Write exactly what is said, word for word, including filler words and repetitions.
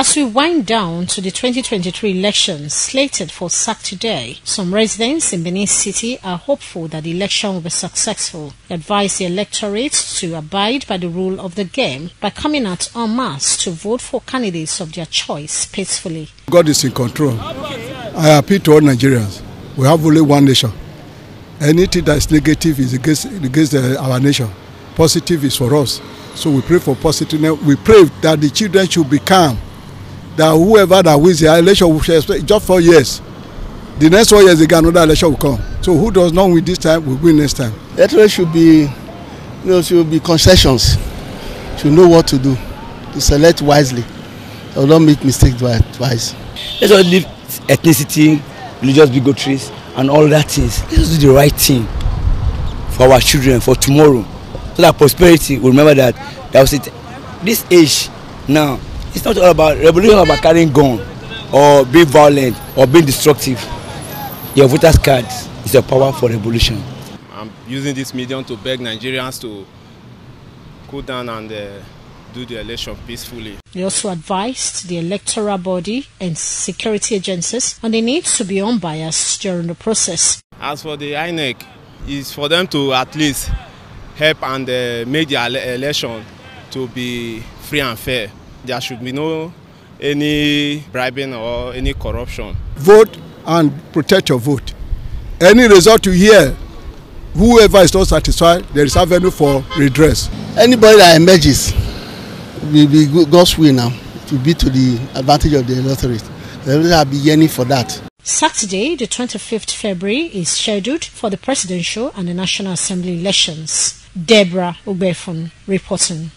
As we wind down to the twenty twenty-three elections slated for Saturday, some residents in Benin City are hopeful that the election will be successful. They advise the electorate to abide by the rule of the game by coming out en masse to vote for candidates of their choice peacefully. God is in control. I appeal to all Nigerians. We have only one nation. Anything that is negative is against, against our nation. Positive is for us. So we pray for positiveness. We pray that the children should be calm. That whoever that wins the election will expect just four years. The next four years again, another election will come. So who does not win this time will win next time. Electorate should be, you know, should be concessions. Should know what to do, to select wisely, or don't make mistakes twice. Let's not leave ethnicity, religious bigotries, and all that things. Let's do the right thing for our children for tomorrow, so that prosperity. We remember that that was it. This age now. It's not all about revolution, all about carrying gun or being violent or being destructive. Your voter's card is the power for revolution. I'm using this medium to beg Nigerians to go down and uh, do the election peacefully. They also advised the electoral body and security agencies on the need to be unbiased during the process. As for the I N E C, it's for them to at least help and uh, make the ele election to be free and fair. There should be no any bribing or any corruption. Vote and protect your vote. Any result you hear, whoever is not satisfied, there is avenue for redress. Anybody that emerges will be God's will now to be to the advantage of the electorate. The electorate will be yearning for that. Saturday, the twenty-fifth of February, is scheduled for the presidential and the National Assembly elections. Deborah Ogbeifun reporting.